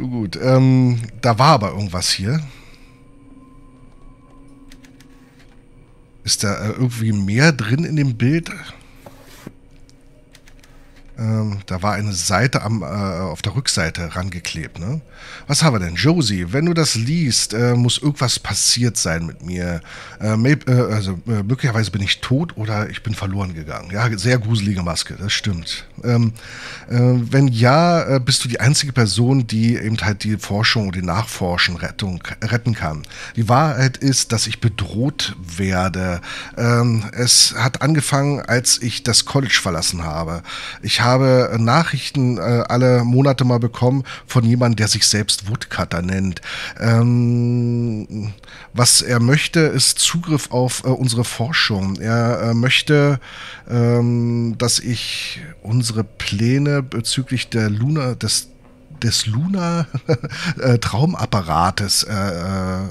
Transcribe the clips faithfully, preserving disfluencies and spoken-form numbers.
Nun gut, ähm, da war aber irgendwas hier. Ist da irgendwie mehr drin in dem Bild? Ähm, da war eine Seite am, äh, auf der Rückseite rangeklebt, ne? Was haben wir denn? Josie, wenn du das liest, äh, muss irgendwas passiert sein mit mir. Äh, maybe, äh, also äh, möglicherweise bin ich tot oder ich bin verloren gegangen. Ja, sehr gruselige Maske, das stimmt. Ähm, äh, wenn ja, äh, bist du die einzige Person, die eben halt die Forschung und die Nachforschen Rettung, retten kann. Die Wahrheit ist, dass ich bedroht werde. Ähm, es hat angefangen, als ich das College verlassen habe. Ich habe Nachrichten äh, alle Monate mal bekommen von jemandem, der sich selbst Woodcutter nennt. Ähm, was er möchte, ist Zugriff auf äh, unsere Forschung. Er äh, möchte, ähm, dass ich unsere Pläne bezüglich der Luna, des, des Luna-Traumapparates äh, äh,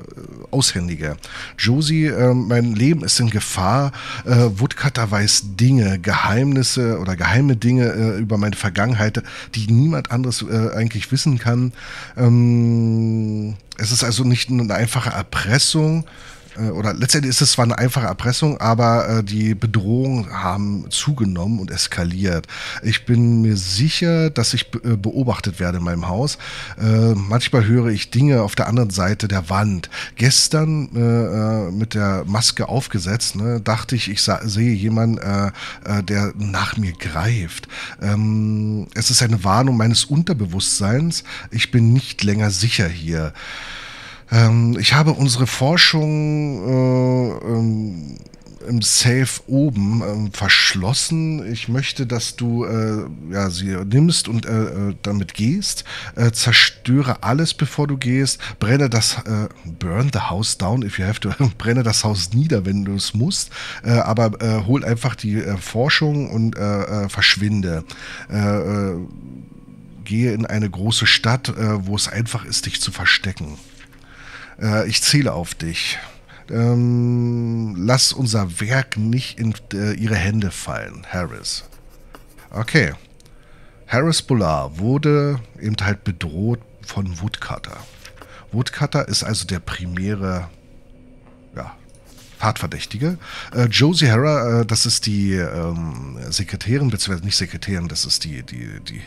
aushändige. Josie, äh, mein Leben ist in Gefahr. Äh, Woodcutter weiß Dinge, Geheimnisse oder geheime Dinge äh, über meine Vergangenheit, die niemand anderes äh, eigentlich wissen kann. Ähm, es ist also nicht nur eine einfache Erpressung, oder letztendlich ist es zwar eine einfache Erpressung, aber äh, die Bedrohungen haben zugenommen und eskaliert. Ich bin mir sicher, dass ich be beobachtet werde in meinem Haus. Äh, manchmal höre ich Dinge auf der anderen Seite der Wand. Gestern äh, mit der Maske aufgesetzt, ne, dachte ich, ich sehe jemanden, äh, äh, der nach mir greift. Ähm, es ist eine Warnung meines Unterbewusstseins. Ich bin nicht länger sicher hier. Ich habe unsere Forschung äh, ähm, im Safe oben ähm, verschlossen. Ich möchte, dass du äh, ja, sie nimmst und äh, damit gehst. Äh, zerstöre alles, bevor du gehst. Brenne das äh, burn the house down if you have to. Brenne das Haus nieder, wenn du es musst. Äh, aber äh, hol einfach die äh, Forschung und äh, äh, verschwinde. Äh, äh, gehe in eine große Stadt, äh, wo es einfach ist, dich zu verstecken. Ich zähle auf dich. Ähm, lass unser Werk nicht in äh, ihre Hände fallen, Harris. Okay. Harris Bullard wurde eben halt bedroht von Woodcutter. Woodcutter ist also der primäre, ja, Tatverdächtige. Äh, Josie Herrera, äh, das ist die ähm, Sekretärin, beziehungsweise nicht Sekretärin, das ist die, die, die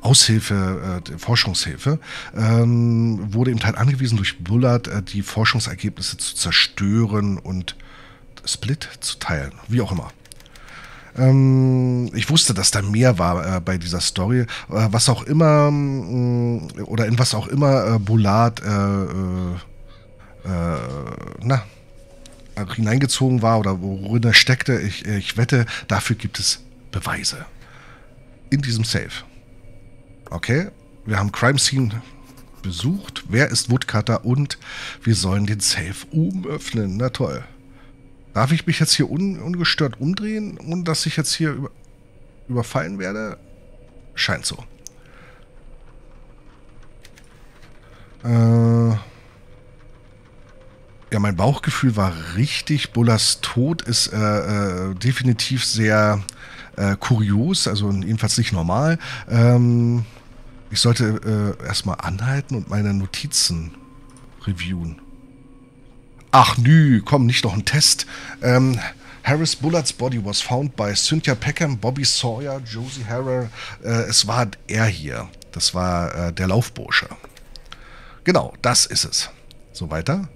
Aushilfe, äh, die Forschungshilfe, ähm, wurde eben halt angewiesen durch Bullard, äh, die Forschungsergebnisse zu zerstören und Split zu teilen, wie auch immer. Ähm, ich wusste, dass da mehr war äh, bei dieser Story. Äh, was auch immer, mh, oder in was auch immer äh, Bullard, äh, äh, na, hineingezogen war oder worin er steckte, ich, ich wette, dafür gibt es Beweise. In diesem Safe. Okay, wir haben Crime Scene besucht. Wer ist Woodcutter? Und wir sollen den Safe umöffnen. Na toll. Darf ich mich jetzt hier un, ungestört umdrehen, ohne dass ich jetzt hier über, überfallen werde? Scheint so. Äh... Ja, mein Bauchgefühl war richtig. Bullards Tod ist äh, äh, definitiv sehr äh, kurios, also jedenfalls nicht normal. Ähm, ich sollte äh, erstmal anhalten und meine Notizen reviewen. Ach nü, komm, nicht noch ein Test. Ähm, Harris Bullards body was found by Cynthia Peckham, Bobby Sawyer, Josie Herrera. Äh, es war er hier. Das war äh, der Laufbursche. Genau, das ist es. So, weiter.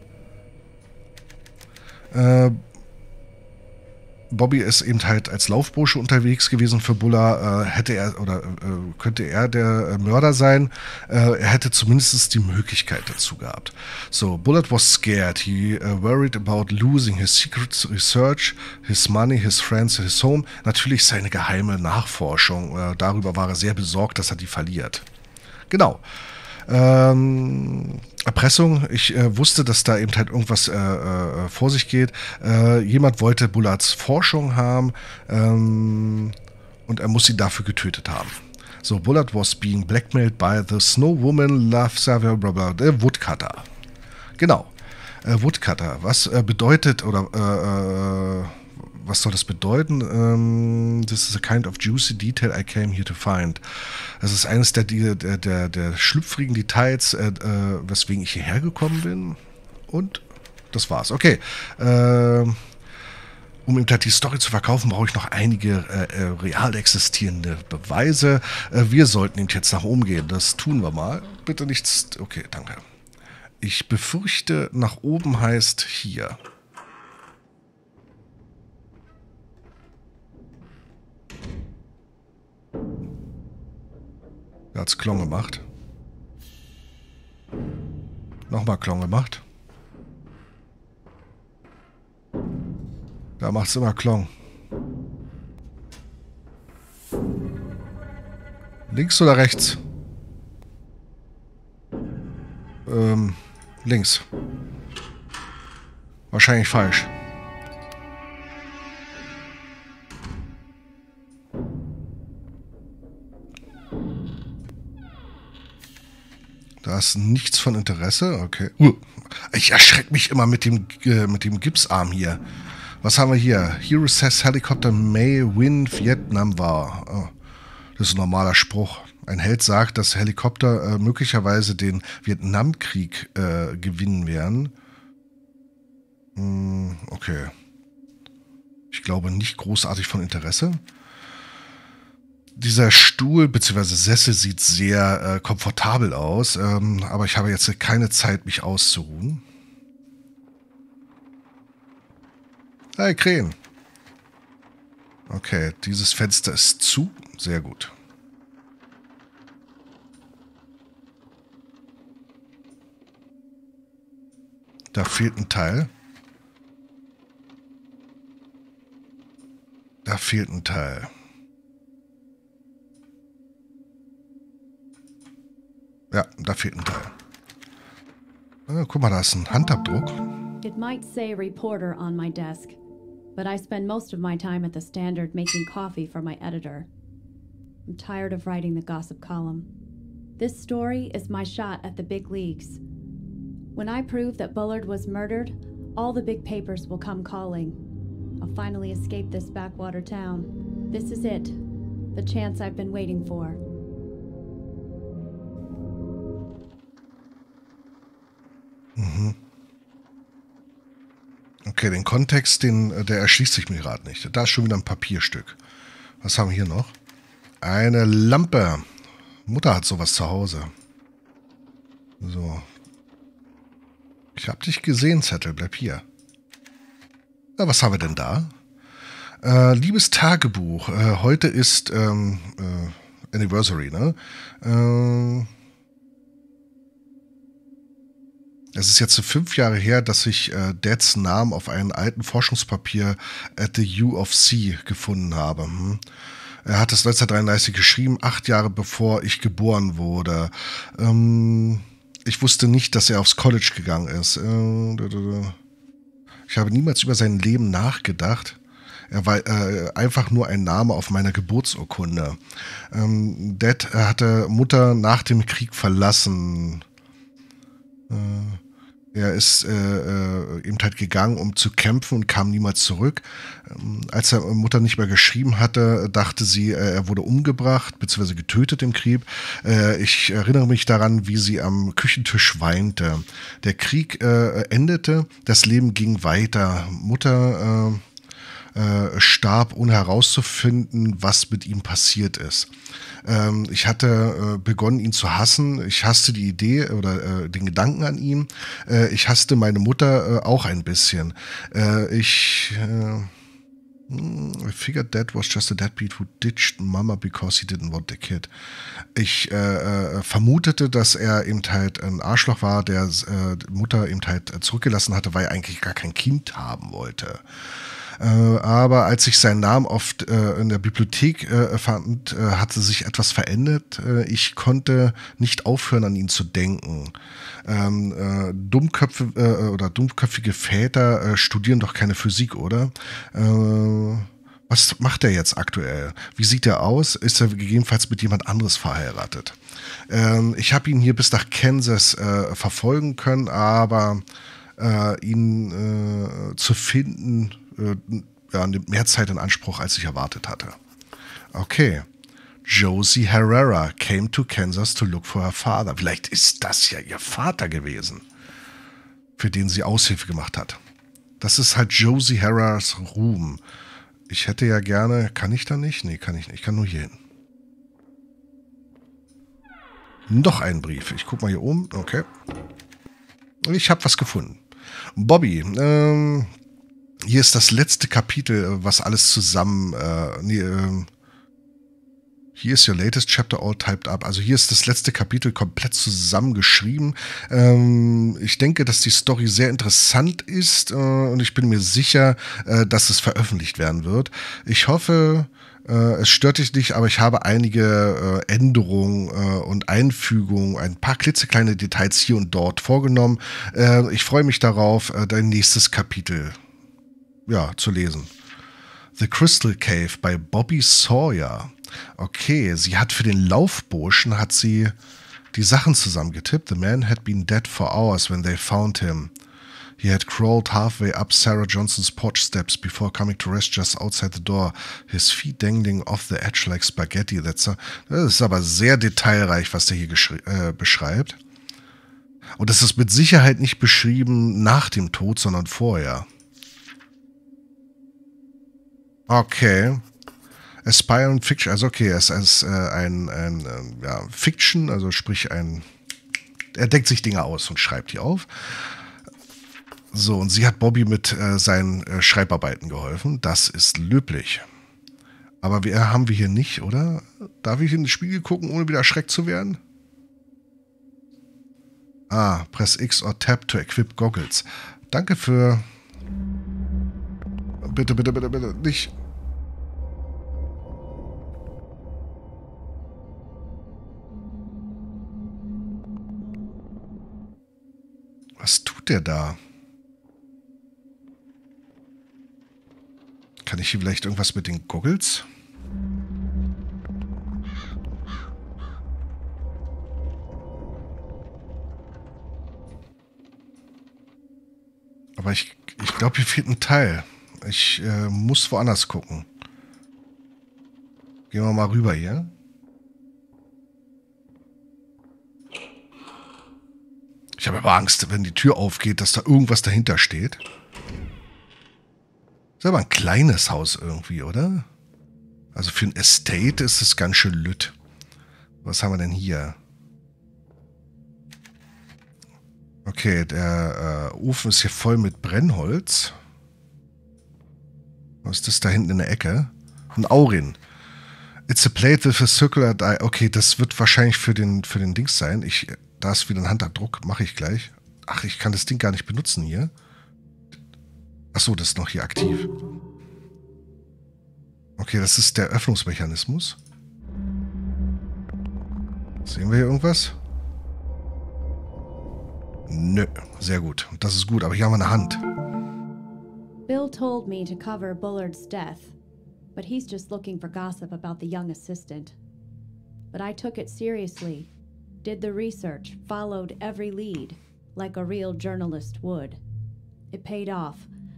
Bobby ist eben halt als Laufbursche unterwegs gewesen für Bullard. Äh, hätte er oder äh, könnte er der Mörder sein? Äh, er hätte zumindest die Möglichkeit dazu gehabt. So, Bullard was scared. He uh, worried about losing his secret research, his money, his friends, his home. Natürlich seine geheime Nachforschung. Äh, darüber war er sehr besorgt, dass er die verliert. Genau. Ähm, Erpressung. Ich äh, wusste, dass da eben halt irgendwas äh, äh, vor sich geht. Äh, jemand wollte Bullards Forschung haben ähm, und er muss sie dafür getötet haben. So, Bullard was being blackmailed by the Snow Woman, Love Savior, bla bla, der Woodcutter. Genau. Äh, Woodcutter. Was äh, bedeutet oder äh, äh, was soll das bedeuten? Ähm, this is a kind of juicy detail I came here to find. Das ist eines der, der, der, der schlüpfrigen Details, äh, äh, weswegen ich hierher gekommen bin. Und das war's. Okay. Ähm, um ihm die Story zu verkaufen, brauche ich noch einige äh, äh, real existierende Beweise. Äh, wir sollten ihn jetzt nach oben gehen. Das tun wir mal. Bitte nichts... Okay, danke. Ich befürchte, nach oben heißt hier... Er hat's Klong gemacht. Nochmal Klong gemacht. Da macht's immer Klong. Links oder rechts? Ähm, links. Wahrscheinlich falsch. Da ist nichts von Interesse. Okay. Uh, ich erschrecke mich immer mit dem, äh, mit dem Gipsarm hier. Was haben wir hier? Hero says Helicopter may win Vietnam War. Oh, das ist ein normaler Spruch. Ein Held sagt, dass Helikopter äh, möglicherweise den Vietnamkrieg äh, gewinnen werden. Hm, okay. Ich glaube nicht großartig von Interesse. Dieser Stuhl bzw. Sessel sieht sehr äh, komfortabel aus, ähm, aber ich habe jetzt keine Zeit, mich auszuruhen. Hey, Krähen. Okay, dieses Fenster ist zu. Sehr gut. Da fehlt ein Teil. Da fehlt ein Teil. Ja, da fehlt ein Teil. Ah, guck mal, da ist ein Handabdruck. It might say reporter on my desk, but I spend most of my time at the Standard making coffee for my editor. I'm tired of writing the gossip column. This story is my shot at the big leagues. When I prove that Bullard was murdered, all the big papers will come calling. I'll finally escape this backwater town. This is it, the chance I've been waiting for. Mhm. Okay, den Kontext, den, der erschließt sich mir gerade nicht. Da ist schon wieder ein Papierstück. Was haben wir hier noch? Eine Lampe. Mutter hat sowas zu Hause. So. Ich hab dich gesehen, Zettel. Bleib hier. Na, was haben wir denn da? Äh, liebes Tagebuch. Äh, heute ist ähm, äh, Anniversary, ne? Ähm... Es ist jetzt so fünf Jahre her, dass ich äh, Dads Namen auf einem alten Forschungspapier at the U of C gefunden habe. Hm. Er hat es neunzehnhundertdreiunddreißig geschrieben, acht Jahre bevor ich geboren wurde. Ähm, ich wusste nicht, dass er aufs College gegangen ist. Äh, ich habe niemals über sein Leben nachgedacht. Er war äh, einfach nur ein Name auf meiner Geburtsurkunde. Ähm, Dad hatte Mutter nach dem Krieg verlassen. Äh, Er ist äh, äh, eben halt gegangen, um zu kämpfen und kam niemals zurück. Ähm, als seine Mutter nicht mehr geschrieben hatte, dachte sie, äh, er wurde umgebracht bzw. getötet im Krieg. Äh, ich erinnere mich daran, wie sie am Küchentisch weinte. Der Krieg äh, endete, das Leben ging weiter. Mutter äh, äh, starb, ohne herauszufinden, was mit ihm passiert ist. Ich hatte begonnen, ihn zu hassen. Ich hasste die Idee oder den Gedanken an ihn. Ich hasste meine Mutter auch ein bisschen. Ich... I figured that was just a deadbeat who ditched Mama because he didn't want the kid. Ich äh, vermutete, dass er eben halt ein Arschloch war, der äh, Mutter eben halt zurückgelassen hatte, weil er eigentlich gar kein Kind haben wollte. Äh, aber als ich seinen Namen oft äh, in der Bibliothek äh, fand, äh, hatte sich etwas verändert. Äh, ich konnte nicht aufhören, an ihn zu denken. Ähm, äh, Dummköpfe äh, oder dummköpfige Väter äh, studieren doch keine Physik, oder? Äh, Was macht er jetzt aktuell? Wie sieht er aus? Ist er gegebenenfalls mit jemand anderes verheiratet? Ähm, ich habe ihn hier bis nach Kansas äh, verfolgen können, aber äh, ihn äh, zu finden äh, ja, nimmt mehr Zeit in Anspruch, als ich erwartet hatte. Okay. Josie Herrera came to Kansas to look for her father. Vielleicht ist das ja ihr Vater gewesen, für den sie Aushilfe gemacht hat. Das ist halt Josie Herreras Ruhm. Ich hätte ja gerne... Kann ich da nicht? Nee, kann ich nicht. Ich kann nur hier hin. Noch ein Brief. Ich guck mal hier oben. Okay. Ich habe was gefunden. Bobby, ähm... hier ist das letzte Kapitel, was alles zusammen... Äh, nee, äh, hier ist your latest chapter all typed up. Also hier ist das letzte Kapitel komplett zusammengeschrieben. Ähm, ich denke, dass die Story sehr interessant ist äh, und ich bin mir sicher, äh, dass es veröffentlicht werden wird. Ich hoffe... Es stört dich nicht, aber ich habe einige Änderungen und Einfügungen, ein paar klitzekleine Details hier und dort vorgenommen. Ich freue mich darauf, dein nächstes Kapitel ja, zu lesen. The Crystal Cave bei Bobby Sawyer. Okay, sie hat für den Laufburschen hat sie die Sachen zusammengetippt. The man had been dead for hours when they found him. He had crawled halfway up Sarah Johnson's porch steps before coming to rest just outside the door, his feet dangling off the edge like spaghetti. That's a das ist aber sehr detailreich, was der hier äh, beschreibt. Und das ist mit Sicherheit nicht beschrieben nach dem Tod, sondern vorher. Okay. Aspiring Fiction, also okay, es ist äh, ein, ein äh, ja, Fiction, also sprich ein... Er denkt sich Dinge aus und schreibt die auf. So, und sie hat Bobby mit äh, seinen äh, Schreibarbeiten geholfen. Das ist löblich. Aber wir haben wir hier nicht, oder? Darf ich in den Spiegel gucken, ohne wieder erschreckt zu werden? Ah, press X or Tab to equip Goggles. Danke für... Bitte, bitte, bitte, bitte, nicht... Was tut der da? Kann ich hier vielleicht irgendwas mit den Goggles? Aber ich, ich glaube, hier fehlt ein Teil. Ich äh, muss woanders gucken. Gehen wir mal rüber hier. Ich habe aber Angst, wenn die Tür aufgeht, dass da irgendwas dahinter steht. Das ist aber ein kleines Haus irgendwie, oder? Also für ein Estate ist es ganz schön lütt. Was haben wir denn hier? Okay, der äh, Ofen ist hier voll mit Brennholz. Was ist das da hinten in der Ecke? Ein Aurin. It's a plate with a circular die. Okay, das wird wahrscheinlich für den, für den Dings sein. Ich, da ist wieder ein Handabdruck, mache ich gleich. Ach, ich kann das Ding gar nicht benutzen hier. Achso, das ist noch hier aktiv. Okay, das ist der Öffnungsmechanismus. Sehen wir hier irgendwas? Nö, sehr gut. Das ist gut, aber hier haben wir eine Hand. Bill told me to cover Bullard's death, but he's just looking for gossip about the young assistant. But I took it seriously, did the research, followed every lead, like a real journalist would. It paid off.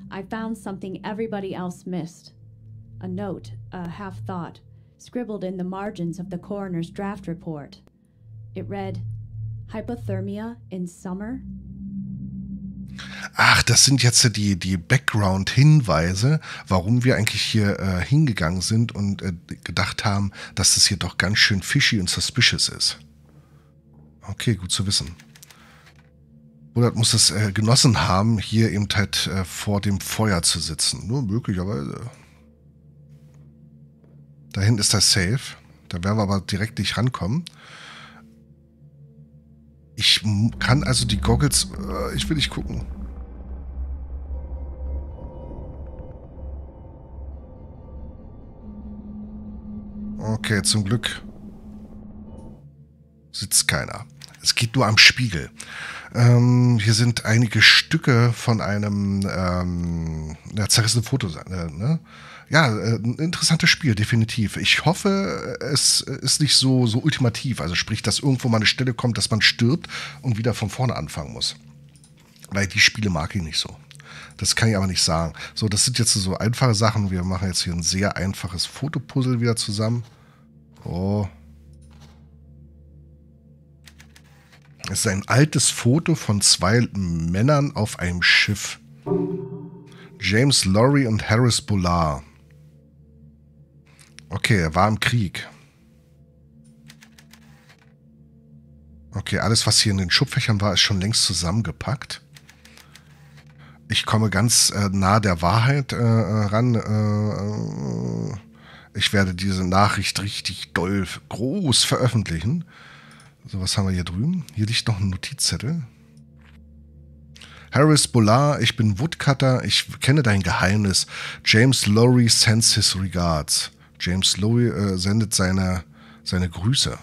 I found something everybody else missed. A note, a half-thought, scribbled in the margins of the coroner's draft report. It read, Hypothermia in summer? Ach, das sind jetzt die, die Background-Hinweise, warum wir eigentlich hier äh, hingegangen sind und äh, gedacht haben, dass das hier doch ganz schön fishy und suspicious ist. Okay, gut zu wissen. Oder muss es äh, genossen haben, hier eben halt äh, vor dem Feuer zu sitzen. Nur möglicherweise. Da hinten ist das Safe. Da werden wir aber direkt nicht rankommen. Ich kann also die Goggles... Äh, ich will nicht gucken. Okay, zum Glück sitzt keiner. Es geht nur am Spiegel. Ähm, hier sind einige Stücke von einem ähm, ja, zerrissenen Foto. Äh, ne? Ja, äh, ein interessantes Spiel, definitiv. Ich hoffe, es ist nicht so, so ultimativ. Also sprich, dass irgendwo mal eine Stelle kommt, dass man stirbt und wieder von vorne anfangen muss. Weil die Spiele mag ich nicht so. Das kann ich aber nicht sagen. So, das sind jetzt so einfache Sachen. Wir machen jetzt hier ein sehr einfaches Fotopuzzle wieder zusammen. Oh. Es ist ein altes Foto von zwei Männern auf einem Schiff. James Lorry und Harris Bullard. Okay, er war im Krieg. Okay, alles, was hier in den Schubfächern war, ist schon längst zusammengepackt. Ich komme ganz äh, nah der Wahrheit äh, ran. Äh, ich werde diese Nachricht richtig doll groß veröffentlichen. So, was haben wir hier drüben? Hier liegt noch ein Notizzettel. Harris Bullard, ich bin Woodcutter, ich kenne dein Geheimnis. James Lowry sends his regards. James Lowry äh, sendet seine, seine Grüße.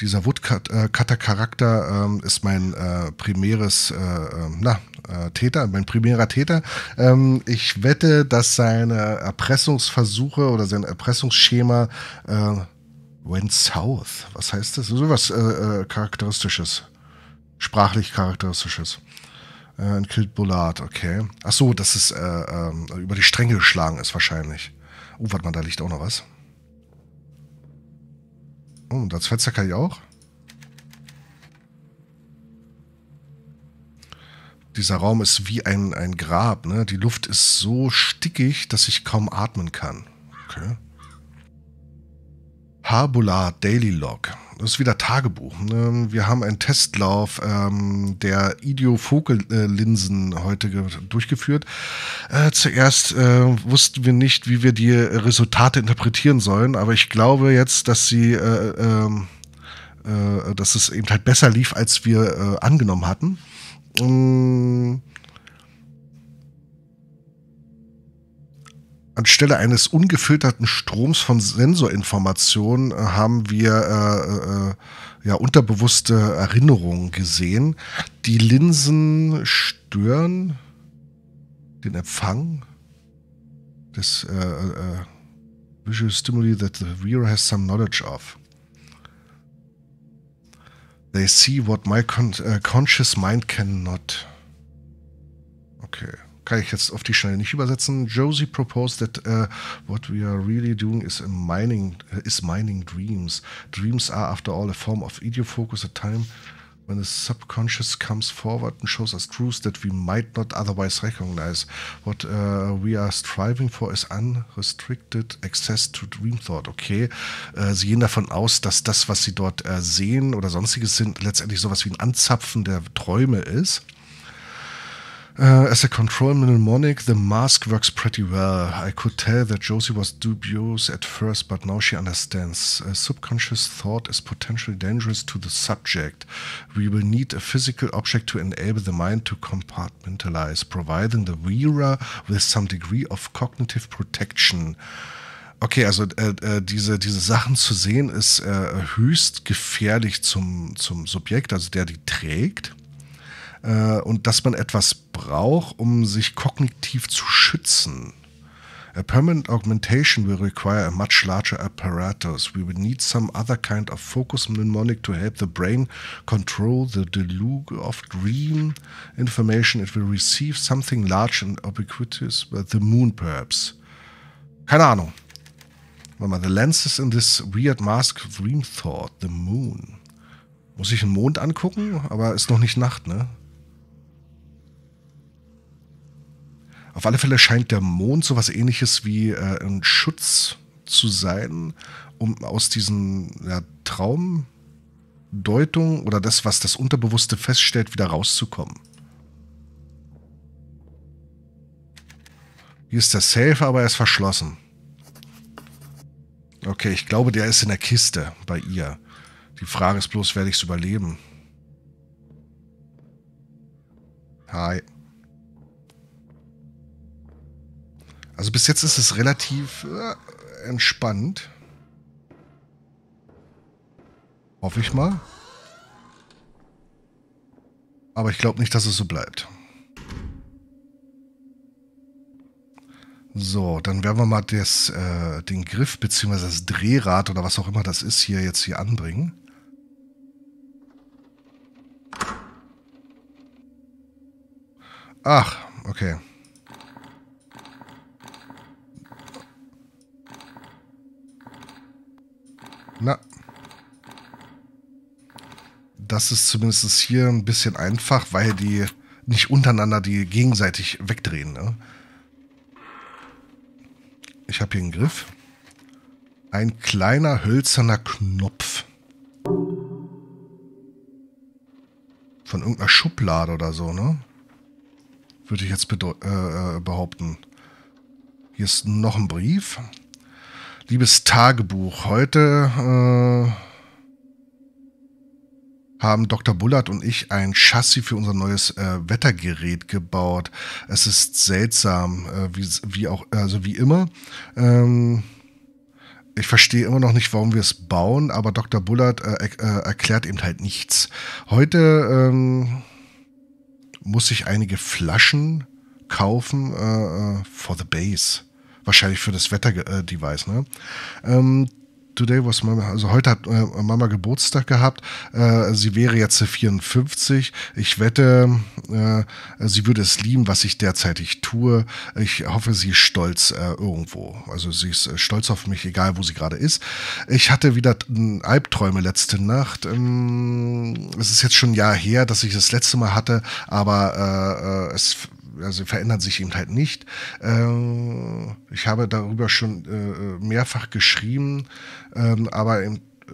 Dieser Woodcutter-Charakter ähm, ist mein äh, primäres äh, na, äh, Täter, mein primärer Täter. Ähm, ich wette, dass seine Erpressungsversuche oder sein Erpressungsschema äh, went south. Was heißt das? So was äh, äh, Charakteristisches. Sprachlich Charakteristisches. Äh, Killed Bullard, okay. Ach so, dass es äh, äh, über die Stränge geschlagen ist wahrscheinlich. Oh, warte mal, da liegt auch noch was. Oh, das Fenster kann ich auch. Dieser Raum ist wie ein, ein Grab, ne? Die Luft ist so stickig, dass ich kaum atmen kann. Okay. Bullard Daily Log. Das ist wieder Tagebuch. Ne? Wir haben einen Testlauf ähm, der idiofokale Linsen heute durchgeführt. Äh, zuerst äh, wussten wir nicht, wie wir die Resultate interpretieren sollen, aber ich glaube jetzt, dass sie, äh, äh, äh, dass es eben halt besser lief, als wir äh, angenommen hatten. Ähm Anstelle eines ungefilterten Stroms von Sensorinformationen äh, haben wir äh, äh, ja, unterbewusste Erinnerungen gesehen. Die Linsen stören den Empfang des äh, äh, Visual Stimuli that the viewer has some knowledge of. They see what my con uh, conscious mind cannot. Okay. Kann ich jetzt auf die Schnelle nicht übersetzen. Josie proposed that uh, what we are really doing is, a mining, is mining dreams. Dreams are after all a form of idiofocus, a time when the subconscious comes forward and shows us truths that we might not otherwise recognize. What uh, we are striving for is unrestricted access to dream thought. Okay, uh, sie gehen davon aus, dass das, was sie dort uh, sehen oder sonstiges sind, letztendlich sowas wie ein Anzapfen der Träume ist. Uh, as a control mnemonic, the mask works pretty well. I could tell that Josie was dubious at first, but now she understands. A subconscious thought is potentially dangerous to the subject. We will need a physical object to enable the mind to compartmentalize, providing the viewer with some degree of cognitive protection. Okay, also äh, äh, diese, diese Sachen zu sehen ist äh, höchst gefährlich zum, zum Subjekt, also der die trägt. Und dass man etwas braucht, um sich kognitiv zu schützen. A permanent augmentation will require a much larger apparatus. We would need some other kind of focus mnemonic to help the brain control the deluge of dream information. It will receive something large and ubiquitous, but the moon perhaps. Keine Ahnung. Warte mal, the lenses in this weird mask of dream thought, the moon. Muss ich den Mond angucken? Aber ist noch nicht Nacht, ne? Auf alle Fälle scheint der Mond sowas ähnliches wie äh, ein Schutz zu sein, um aus diesen ja, Traumdeutungen oder das, was das Unterbewusste feststellt, wieder rauszukommen. Hier ist der Safe, aber er ist verschlossen. Okay, ich glaube, der ist in der Kiste bei ihr. Die Frage ist bloß, werde ich es überleben? Hi. Also bis jetzt ist es relativ äh, entspannt. Hoffe ich mal. Aber ich glaube nicht, dass es so bleibt. So, dann werden wir mal das, äh, den Griff bzw. das Drehrad oder was auch immer das ist hier jetzt hier anbringen. Ach, okay. Na. Das ist zumindest hier ein bisschen einfach, weil die nicht untereinander die gegenseitig wegdrehen, ne? Ich habe hier einen Griff. Ein kleiner hölzerner Knopf. Von irgendeiner Schublade oder so, ne? Würde ich jetzt äh, behaupten. Hier ist noch ein Brief. Liebes Tagebuch, heute äh, haben Doktor Bullard und ich ein Chassis für unser neues äh, Wettergerät gebaut. Es ist seltsam, äh, wie, wie auch, also wie immer. Ähm, ich verstehe immer noch nicht, warum wir es bauen, aber Doktor Bullard äh, äh, erklärt eben halt nichts. Heute ähm, muss ich einige Flaschen kaufen äh, for the base. Wahrscheinlich für das Wetter-Device, ne? Ähm, today was Mama, also heute hat äh, Mama Geburtstag gehabt. Äh, sie wäre jetzt vierundfünfzig. Ich wette, äh, sie würde es lieben, was ich derzeitig tue. Ich hoffe, sie ist stolz äh, irgendwo. Also sie ist äh, stolz auf mich, egal wo sie gerade ist. Ich hatte wieder äh, Albträume letzte Nacht. Ähm, es ist jetzt schon ein Jahr her, dass ich das letzte Mal hatte, aber äh, es... Also verändern sich eben halt nicht. Ähm, ich habe darüber schon äh, mehrfach geschrieben, ähm, aber eben, äh,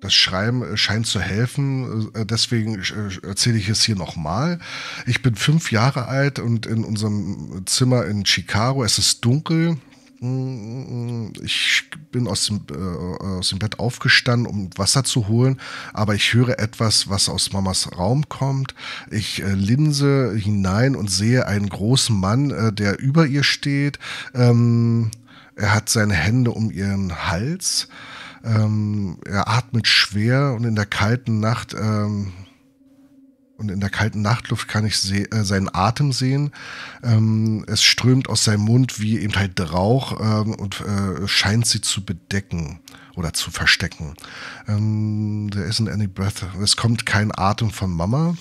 das Schreiben scheint zu helfen. Äh, deswegen äh, erzähle ich es hier nochmal. Ich bin fünf Jahre alt und in unserem Zimmer in Chicago. Es ist dunkel. Ich bin aus dem, äh, aus dem Bett aufgestanden, um Wasser zu holen, aber ich höre etwas, was aus Mamas Raum kommt. Ich äh, linse hinein und sehe einen großen Mann, äh, der über ihr steht. Ähm, er hat seine Hände um ihren Hals. Ähm, er atmet schwer und in der kalten Nacht... Ähm, Und in der kalten Nachtluft kann ich äh, seinen Atem sehen. Ähm, es strömt aus seinem Mund wie eben halt Rauch ähm, und äh, scheint sie zu bedecken oder zu verstecken. Ähm, there isn't any breath. Es kommt kein Atem von Mama.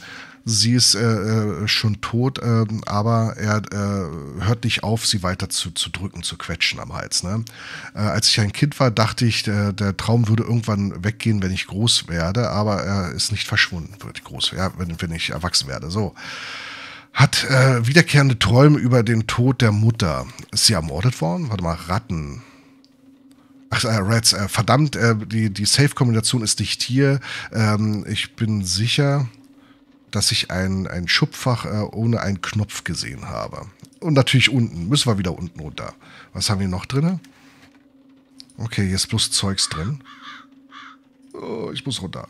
Sie ist äh, äh, schon tot, äh, aber er äh, hört nicht auf, sie weiter zu, zu drücken, zu quetschen am Hals. Ne? Äh, als ich ein Kind war, dachte ich, der, der Traum würde irgendwann weggehen, wenn ich groß werde, aber er ist nicht verschwunden, wenn ich groß werde, wenn, wenn ich erwachsen werde. So. Hat äh, wiederkehrende Träume über den Tod der Mutter. Ist sie ermordet worden? Warte mal, Ratten. Ach, äh, Rats, äh, verdammt, äh, die, die Safe-Kombination ist nicht hier. Ähm, ich bin sicher... dass ich ein, ein Schubfach äh, ohne einen Knopf gesehen habe. Und natürlich unten. Müssen wir wieder unten runter. Was haben wir noch drin? Okay, hier ist bloß Zeugs drin. Oh, ich muss runter.